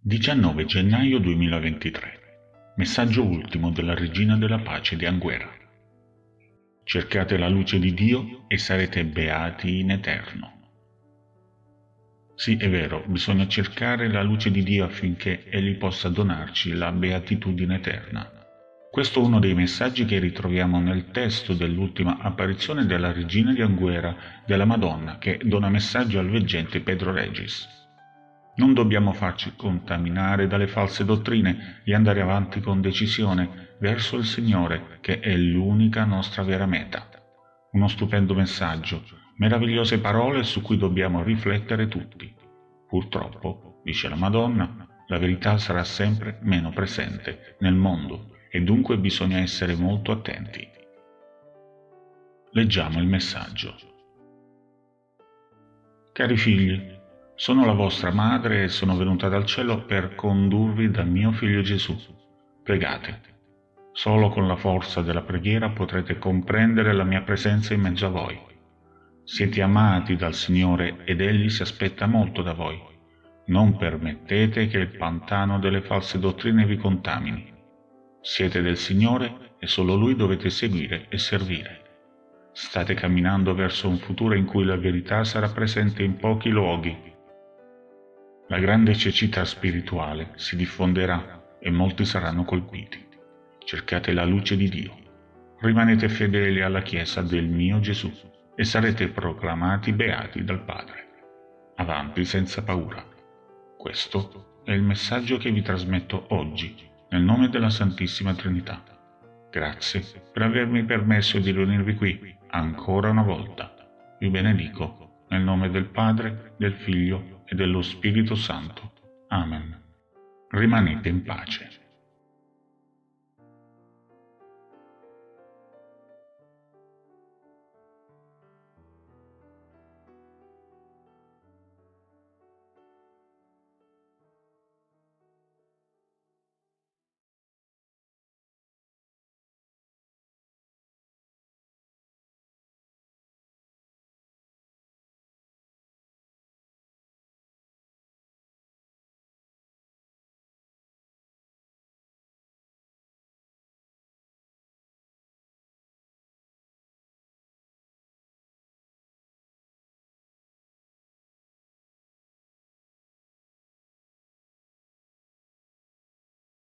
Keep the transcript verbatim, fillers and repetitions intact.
diciannove gennaio duemilaventitré. Messaggio ultimo della Regina della Pace di Anguera. Cercate la luce di Dio e sarete beati in eterno. Sì, è vero, bisogna cercare la luce di Dio affinché Egli possa donarci la beatitudine eterna. Questo è uno dei messaggi che ritroviamo nel testo dell'ultima apparizione della Regina di Anguera, della Madonna, che dona messaggio al veggente Pedro Regis. Non dobbiamo farci contaminare dalle false dottrine e andare avanti con decisione verso il Signore, che è l'unica nostra vera meta. Uno stupendo messaggio, meravigliose parole su cui dobbiamo riflettere tutti. Purtroppo, dice la Madonna, la verità sarà sempre meno presente nel mondo e dunque bisogna essere molto attenti. Leggiamo il messaggio. Cari figli, sono la vostra madre e sono venuta dal cielo per condurvi da mio figlio Gesù. Pregate. Solo con la forza della preghiera potrete comprendere la mia presenza in mezzo a voi. Siete amati dal Signore ed Egli si aspetta molto da voi. Non permettete che il pantano delle false dottrine vi contamini. Siete del Signore e solo Lui dovete seguire e servire. State camminando verso un futuro in cui la verità sarà presente in pochi luoghi. La grande cecità spirituale si diffonderà e molti saranno colpiti. Cercate la luce di Dio. Rimanete fedeli alla Chiesa del mio Gesù e sarete proclamati beati dal Padre. Avanti senza paura. Questo è il messaggio che vi trasmetto oggi, nel nome della Santissima Trinità. Grazie per avermi permesso di riunirvi qui ancora una volta. Vi benedico nel nome del Padre, del Figlio e dello Spirito Santo. Amen. Rimanete in pace.